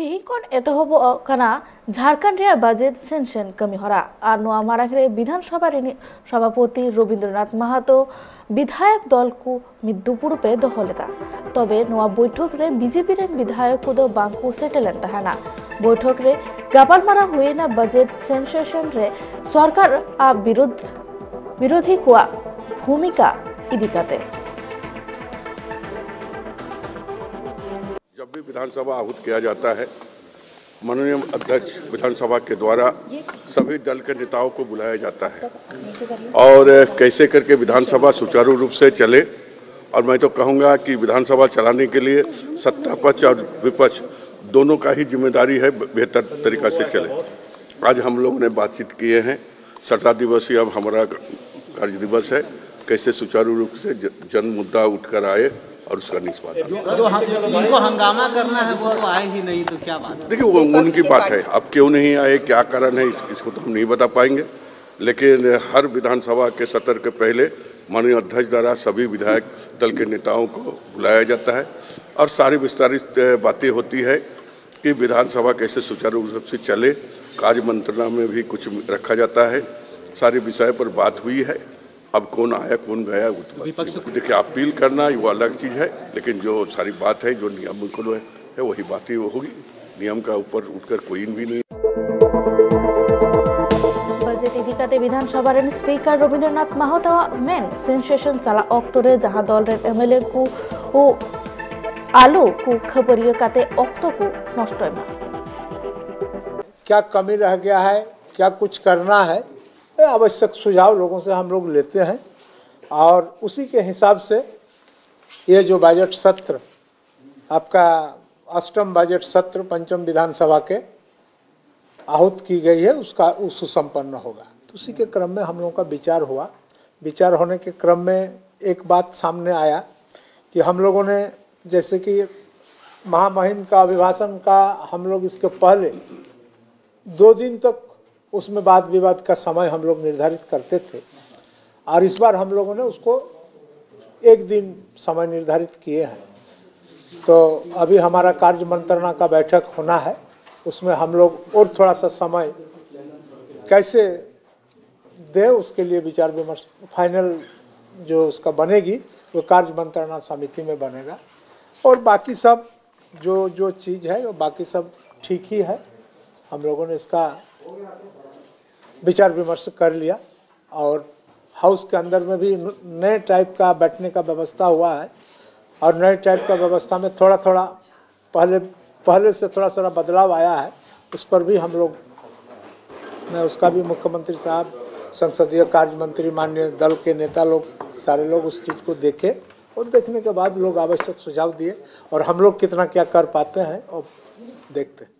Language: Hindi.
तेहेन खन एतहब आकना झारखंड रे बजेट सेंशन कमीहरा और नोआ माराखरे विधानसभा सभापति रवींद्रनाथ महतो विधायक दल को मिदुपुर पे दहलेता तबे नोआ बैठक रे बीजेपी रेन विधायक को दो बांको सेटलन तहाना बैठक रे गापाल मारा हुएना बजेट सेंसेशन रे सरकार आ विरोधी कोआ भूमिका इदिकाते। जब भी विधानसभा आहूत किया जाता है, माननीय अध्यक्ष विधानसभा के द्वारा सभी दल के नेताओं को बुलाया जाता है और कैसे करके विधानसभा सुचारू रूप से चले। और मैं तो कहूँगा कि विधानसभा चलाने के लिए सत्ता पक्ष और विपक्ष दोनों का ही जिम्मेदारी है बेहतर तरीक़ा से चले। आज हम लोगों ने बातचीत किए हैं, सत्ता दिवस ही अब हमारा कार्य दिवस है, कैसे सुचारू रूप से जन मुद्दा उठ कर आए और उसका जो हंगामा करना है वो तो आए ही नहीं, तो क्या बात है। देखिए वो उनकी बात है, अब क्यों नहीं आए, क्या कारण है, इसको तो हम नहीं बता पाएंगे। लेकिन हर विधानसभा के सत्र के पहले माननीय अध्यक्ष द्वारा सभी विधायक दल के नेताओं को बुलाया जाता है और सारी विस्तारित बातें होती है कि विधानसभा कैसे सुचारू रूप से चले। कार्य मंत्रणा में भी कुछ रखा जाता है, सारे विषय पर बात हुई है। अब कौन आया कौन गया देखिए, अपील करना वो अलग चीज़ है, लेकिन जो सारी बात है, जो नियम को है वही बात ही होगी, नियम का ऊपर उठकर कोई भी नहीं। बजेट इदिकाते विधानसभा रेन speaker Rabindranath Mahato main sensation चला अक्तो रे जहाँ दल रेन एमएलए को आलो को खबरिया काते अक्तो को नष्ट ना, क्या कमी रह गया है, क्या कुछ करना है, आवश्यक सुझाव लोगों से हम लोग लेते हैं और उसी के हिसाब से ये जो बजट सत्र आपका अष्टम बजट सत्र पंचम विधानसभा के आहूत की गई है उसका सुसंपन्न होगा। तो उसी के क्रम में हम लोगों का विचार हुआ। विचार होने के क्रम में एक बात सामने आया कि हम लोगों ने जैसे कि महामहिम का अभिभाषण का हम लोग इसके पहले 2 दिन तक उसमें वाद विवाद का समय हम लोग निर्धारित करते थे और इस बार हम लोगों ने उसको 1 दिन समय निर्धारित किए हैं। तो अभी हमारा कार्य मंत्रणा का बैठक होना है, उसमें हम लोग और थोड़ा सा समय कैसे दें उसके लिए विचार विमर्श फाइनल जो उसका बनेगी वो कार्य मंत्रणा समिति में बनेगा और बाकी सब जो जो चीज़ है वो बाकी सब ठीक ही है। हम लोगों ने इसका विचार विमर्श कर लिया और हाउस के अंदर में भी नए टाइप का बैठने का व्यवस्था हुआ है और नए टाइप का व्यवस्था में थोड़ा थोड़ा पहले से थोड़ा थोड़ा बदलाव आया है। उस पर भी हम लोग मैं उसका भी मुख्यमंत्री साहब संसदीय कार्य मंत्री माननीय दल के नेता लोग सारे लोग उस चीज़ को देखे और देखने के बाद लोग आवश्यक सुझाव दिए और हम लोग कितना क्या कर पाते हैं और देखते हैं।